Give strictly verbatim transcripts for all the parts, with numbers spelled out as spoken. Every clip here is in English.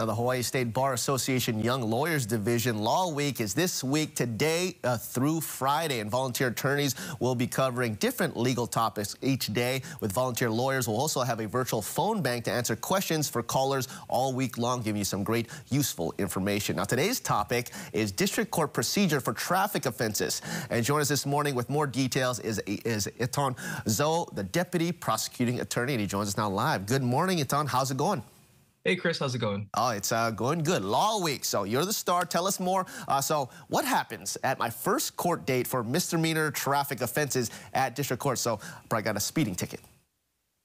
Now, the Hawaii State Bar Association Young Lawyers Division Law Week is this week today uh, through Friday, and volunteer attorneys will be covering different legal topics each day. With volunteer lawyers, we'll also have a virtual phone bank to answer questions for callers all week long, giving you some great useful information. Now, today's topic is district court procedure for traffic offenses. And join us this morning with more details is, is Ethan Zo, the deputy prosecuting attorney, and he joins us now live. Good morning, Ethan. How's it going? Hey, Chris, how's it going? Oh, it's uh, going good. Law Week, so you're the star. Tell us more. Uh, so what happens at my first court date for misdemeanor traffic offenses at district court? So I got a speeding ticket.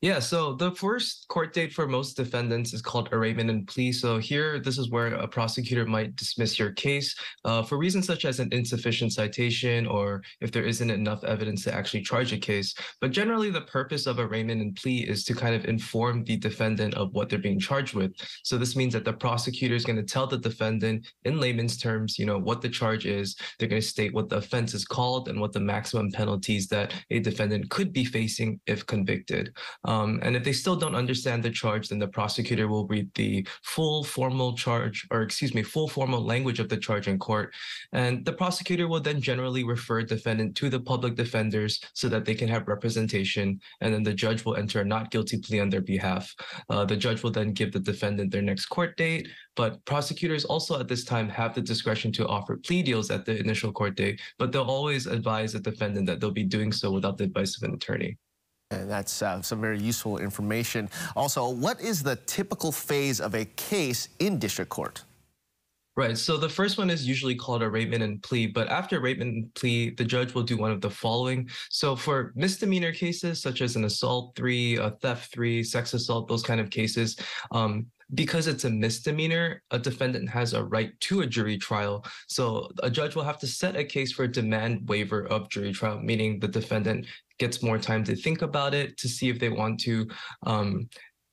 Yeah, so the first court date for most defendants is called arraignment and plea. So here, this is where a prosecutor might dismiss your case uh, for reasons such as an insufficient citation or if there isn't enough evidence to actually charge a case. But generally, the purpose of arraignment and plea is to kind of inform the defendant of what they're being charged with. So this means that the prosecutor is going to tell the defendant in layman's terms, you know, what the charge is. They're going to state what the offense is called and what the maximum penalties that a defendant could be facing if convicted. Um, and if they still don't understand the charge, then the prosecutor will read the full formal charge, or excuse me, full formal language of the charge in court. And the prosecutor will then generally refer defendant to the public defenders so that they can have representation. And then the judge will enter a not guilty plea on their behalf. Uh, the judge will then give the defendant their next court date. But prosecutors also at this time have the discretion to offer plea deals at the initial court date, but they'll always advise the defendant that they'll be doing so without the advice of an attorney. And that's uh, some very useful information. Also, what is the typical phase of a case in district court? Right. So the first one is usually called arraignment and plea. But after arraignment and plea, the judge will do one of the following. So for misdemeanor cases, such as an assault three, a theft three, sex assault, those kind of cases, um, because it's a misdemeanor, a defendant has a right to a jury trial. So a judge will have to set a case for a demand waiver of jury trial, meaning the defendant gets more time to think about it, to see if they want to um,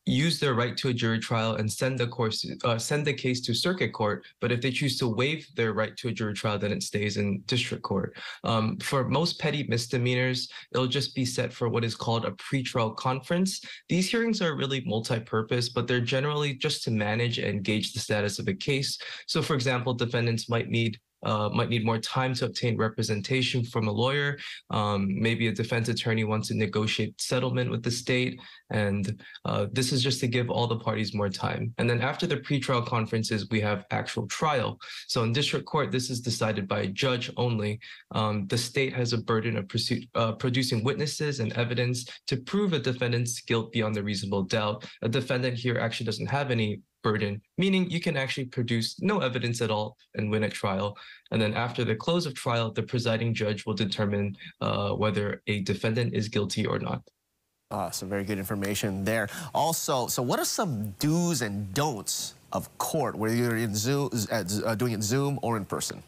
use their right to a jury trial and send the, course, uh, send the case to circuit court. But if they choose to waive their right to a jury trial, then it stays in district court. Um, for most petty misdemeanors, it'll just be set for what is called a pretrial conference. These hearings are really multi-purpose, but they're generally just to manage and gauge the status of a case. So, for example, defendants might need Uh, might need more time to obtain representation from a lawyer. Um, maybe a defense attorney wants to negotiate settlement with the state. And uh, this is just to give all the parties more time. And then after the pretrial conferences, we have actual trial. So in district court, this is decided by a judge only. Um, the state has a burden of pursuit, uh, producing witnesses and evidence to prove a defendant's guilt beyond a reasonable doubt. A defendant here actually doesn't have any burden, meaning you can actually produce no evidence at all and win at trial. And then after the close of trial, the presiding judge will determine uh, whether a defendant is guilty or not. Uh, some very good information there. Also, so what are some do's and don'ts of court, whether you're in Zoom, uh, doing it Zoom or in person?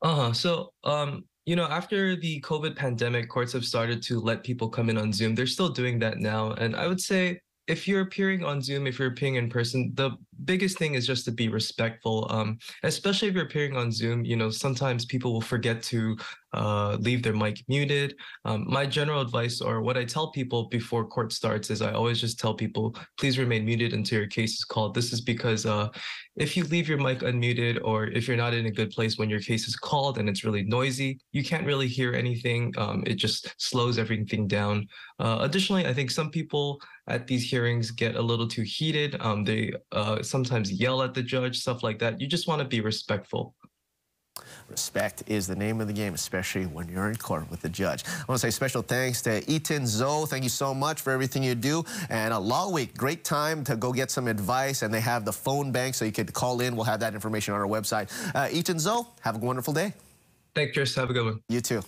Uh-huh. So, um, you know, after the COVID pandemic, courts have started to let people come in on Zoom. They're still doing that now. And I would say, if you're appearing on Zoom, if you're appearing in person, the biggest thing is just to be respectful, um, especially if you're appearing on Zoom. You know, sometimes people will forget to uh, leave their mic muted. Um, my general advice, or what I tell people before court starts, is I always just tell people, please remain muted until your case is called. This is because uh, if you leave your mic unmuted, or if you're not in a good place when your case is called and it's really noisy, you can't really hear anything. Um, it just slows everything down. Uh, additionally, I think some people at these hearings get a little too heated. Um, they uh, sometimes yell at the judge, stuff like that. You just want to be respectful. Respect is the name of the game, especially when you're in court with the judge. I want to say special thanks to Ethan Zo. Thank you so much for everything you do. And a Law Week, great time to go get some advice. And they have the phone bank, so you could call in. We'll have that information on our website. Uh, Ethan Zo, have a wonderful day. Thanks, Chris. Have a good one. You too.